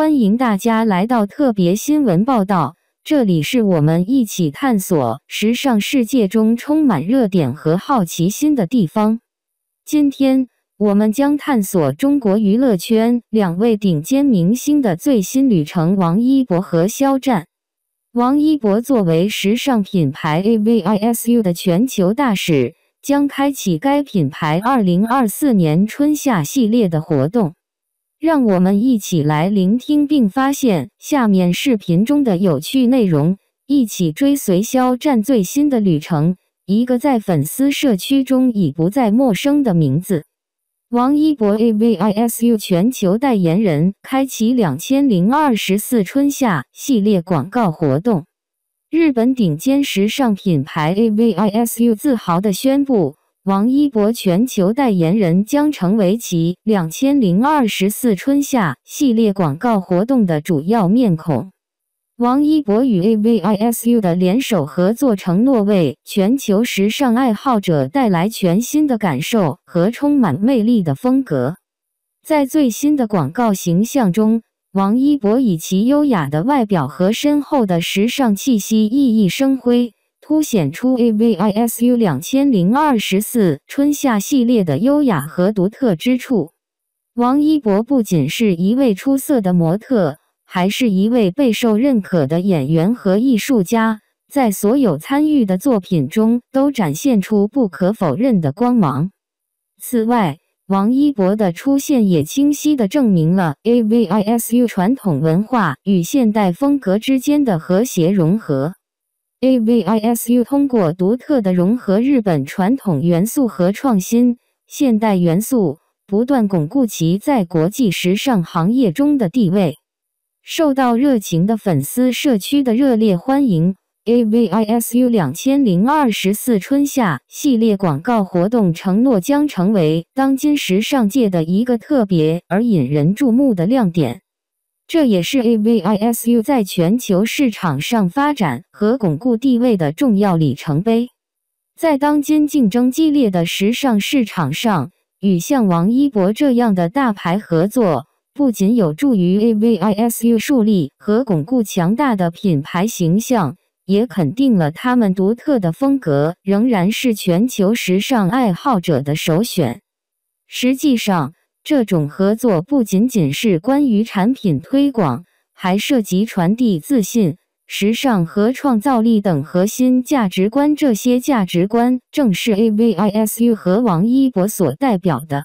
欢迎大家来到特别新闻报道，这里是我们一起探索时尚世界中充满热点和好奇心的地方。今天，我们将探索中国娱乐圈两位顶尖明星的最新旅程：王一博和肖战。王一博作为时尚品牌 EVISU 的全球大使，将开启该品牌2024年春夏系列的活动。让我们一起来聆听并发现下面视频中的有趣内容，一起追随肖战最新的旅程，一个在粉丝社区中已不再陌生的名字。王一博 EVISU 全球代言人开启2024春夏系列广告活动。日本顶尖时尚品牌 EVISU 自豪地宣布，王一博全球代言人将成为其2024春夏系列广告活动的主要面孔。王一博与 EVISU 的联手合作承诺为全球时尚爱好者带来全新的感受和充满魅力的风格。在最新的广告形象中，王一博以其优雅的外表和深厚的时尚气息熠熠生辉，凸显出 EVISU 2024春夏系列的优雅和独特之处。王一博不仅是一位出色的模特，还是一位备受认可的演员和艺术家，在所有参与的作品中都展现出不可否认的光芒。此外，王一博的出现也清晰地证明了 EVISU 传统文化与现代风格之间的和谐融合。EVISU 通过独特的融合日本传统元素和创新现代元素，不断巩固其在国际时尚行业中的地位。受到热情的粉丝社区的热烈欢迎， EVISU 2024春夏系列广告活动承诺将成为当今时尚界的一个特别而引人注目的亮点。这也是 EVISU 在全球市场上发展和巩固地位的重要里程碑。在当今竞争激烈的时尚市场上，与像王一博这样的大牌合作，不仅有助于 EVISU 树立和巩固强大的品牌形象，也肯定了他们独特的风格仍然是全球时尚爱好者的首选。实际上，这种合作不仅仅是关于产品推广，还涉及传递自信、时尚和创造力等核心价值观。这些价值观正是 EVISU 和王一博所代表的。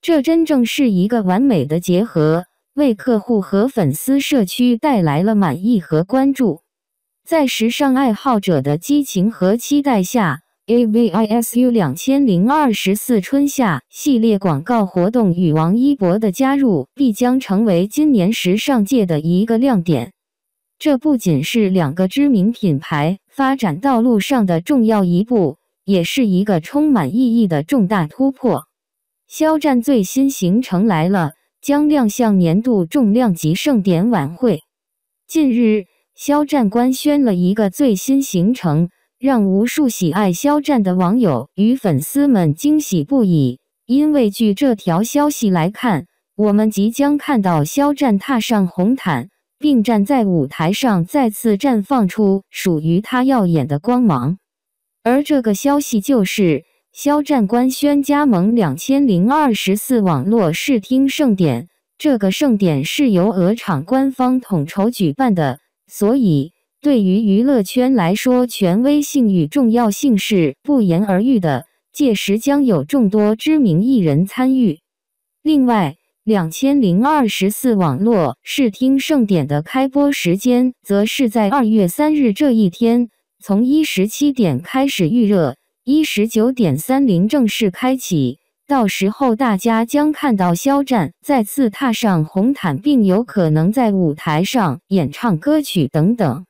这真正是一个完美的结合，为客户和粉丝社区带来了满意和关注。在时尚爱好者的激情和期待下，EVISU 2024春夏系列广告活动与王一博的加入必将成为今年时尚界的一个亮点。这不仅是两个知名品牌发展道路上的重要一步，也是一个充满意义的重大突破。肖战最新行程来了，将亮相年度重量级盛典晚会。近日，肖战官宣了一个最新行程，让无数喜爱肖战的网友与粉丝们惊喜不已，因为据这条消息来看，我们即将看到肖战踏上红毯，并站在舞台上再次绽放出属于他耀眼的光芒。而这个消息就是，肖战官宣加盟2024网络视听盛典，这个盛典是由鹅厂官方统筹举办的，所以对于娱乐圈来说，权威性与重要性是不言而喻的，届时将有众多知名艺人参与。另外，2024网络视听盛典的开播时间则是在2月3日这一天，从17点开始预热，19:30正式开启。到时候大家将看到肖战再次踏上红毯，并有可能在舞台上演唱歌曲等等。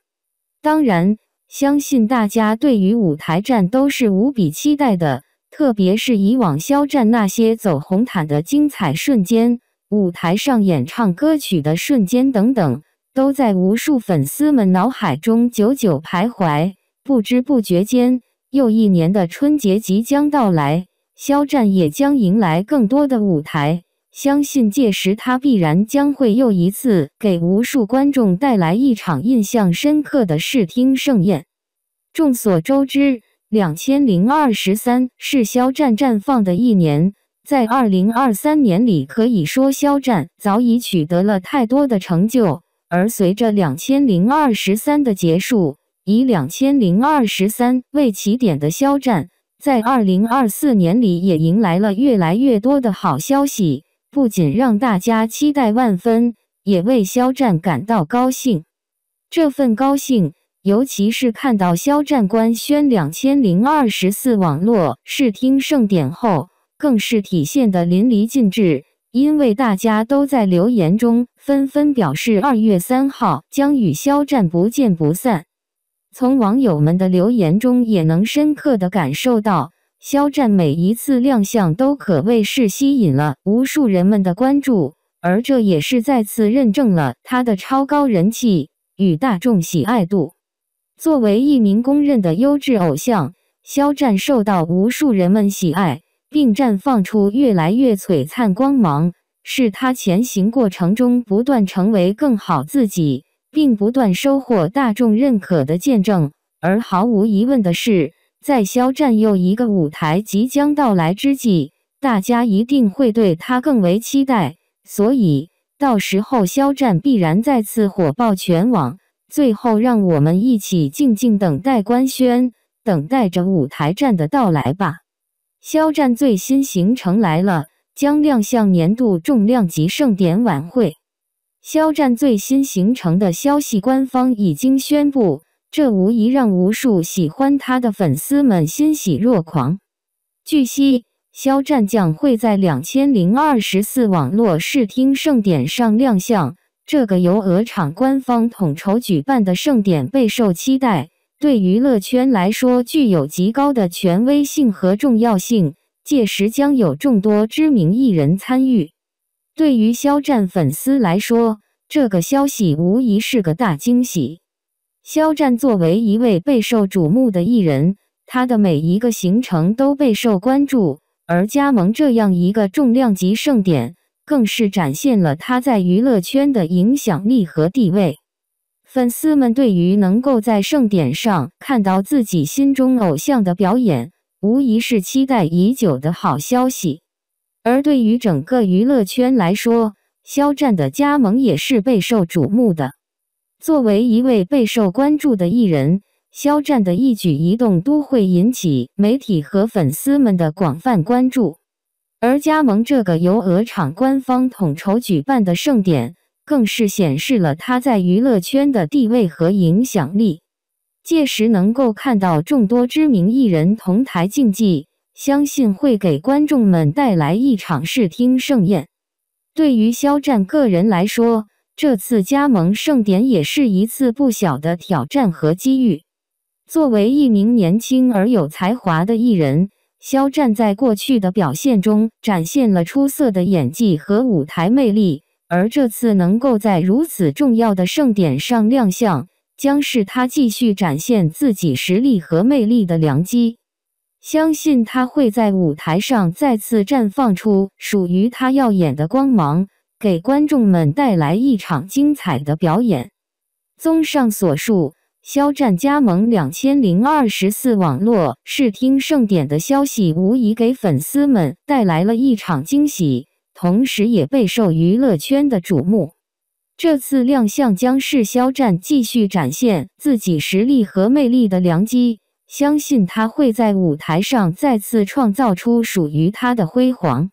当然，相信大家对于舞台战都是无比期待的，特别是以往肖战那些走红毯的精彩瞬间、舞台上演唱歌曲的瞬间等等，都在无数粉丝们脑海中久久徘徊。不知不觉间，又一年的春节即将到来，肖战也将迎来更多的舞台，相信届时他必然将会又一次给无数观众带来一场印象深刻的视听盛宴。众所周知， 2023是肖战绽放的一年。 在2023年里，可以说肖战早已取得了太多的成就，而随着2023的结束，以2023为起点的肖战，在2024年里也迎来了越来越多的好消息，不仅让大家期待万分，也为肖战感到高兴。这份高兴， 尤其是看到肖战官宣2024网络视听盛典后，更是体现得淋漓尽致。因为大家都在留言中纷纷表示， 2月3号将与肖战不见不散。从网友们的留言中，也能深刻地感受到，肖战每一次亮相都可谓是吸引了无数人们的关注，而这也是再次认证了他的超高人气与大众喜爱度。 作为一名公认的优质偶像，肖战受到无数人们喜爱，并绽放出越来越璀璨光芒，是他前行过程中不断成为更好自己，并不断收获大众认可的见证。而毫无疑问的是，在肖战又一个舞台即将到来之际，大家一定会对他更为期待。所以，到时候肖战必然再次火爆全网。 最后，让我们一起静静等待官宣，等待着舞台战的到来吧。肖战最新行程来了，将亮相年度重量级盛典晚会。肖战最新行程的消息，官方已经宣布，这无疑让无数喜欢他的粉丝们欣喜若狂。据悉，肖战将会在2024网络视听盛典上亮相。 这个由鹅厂官方统筹举办的盛典备受期待，对娱乐圈来说具有极高的权威性和重要性。届时将有众多知名艺人参与。对于肖战粉丝来说，这个消息无疑是个大惊喜。肖战作为一位备受瞩目的艺人，他的每一个行程都备受关注，而加盟这样一个重量级盛典， 更是展现了他在娱乐圈的影响力和地位。粉丝们对于能够在盛典上看到自己心中偶像的表演，无疑是期待已久的好消息。而对于整个娱乐圈来说，肖战的加盟也是备受瞩目的。作为一位备受关注的艺人，肖战的一举一动都会引起媒体和粉丝们的广泛关注。 而加盟这个由鹅厂官方统筹举办的盛典，更是显示了他在娱乐圈的地位和影响力。届时能够看到众多知名艺人同台竞技，相信会给观众们带来一场视听盛宴。对于肖战个人来说，这次加盟盛典也是一次不小的挑战和机遇。作为一名年轻而有才华的艺人， 肖战在过去的表现中展现了出色的演技和舞台魅力，而这次能够在如此重要的盛典上亮相，将是他继续展现自己实力和魅力的良机。相信他会在舞台上再次绽放出属于他耀眼的光芒，给观众们带来一场精彩的表演。综上所述， 肖战加盟2024网络视听盛典的消息，无疑给粉丝们带来了一场惊喜，同时也备受娱乐圈的瞩目。这次亮相将是肖战继续展现自己实力和魅力的良机，相信他会在舞台上再次创造出属于他的辉煌。